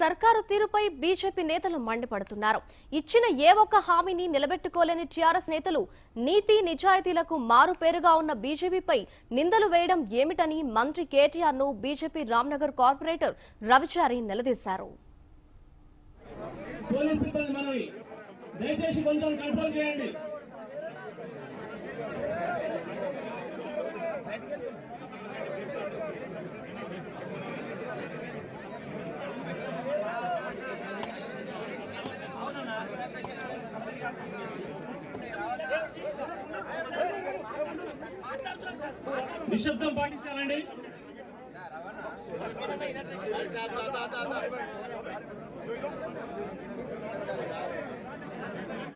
సర్కారు తీరుపై బీజేపీ నేతలు మండిపడుతున్నారు. ఇచ్చిన ఏ ఒక్క హామీని నిలబెట్టుకోలేని టీఆర్ఎస్ నేతలు నీతి నిజాయితీలకు మారుపేరుగా ఉన్న బీజేపీపై నిందలు వేయడం ఏమిటని మంత్రి కేటీఆర్ను బీజేపీ రామ్నగర్ కార్పొరేటర్ రవిచారి నిలదీశారు. నిశ్శబ్దం పాటించాలండి.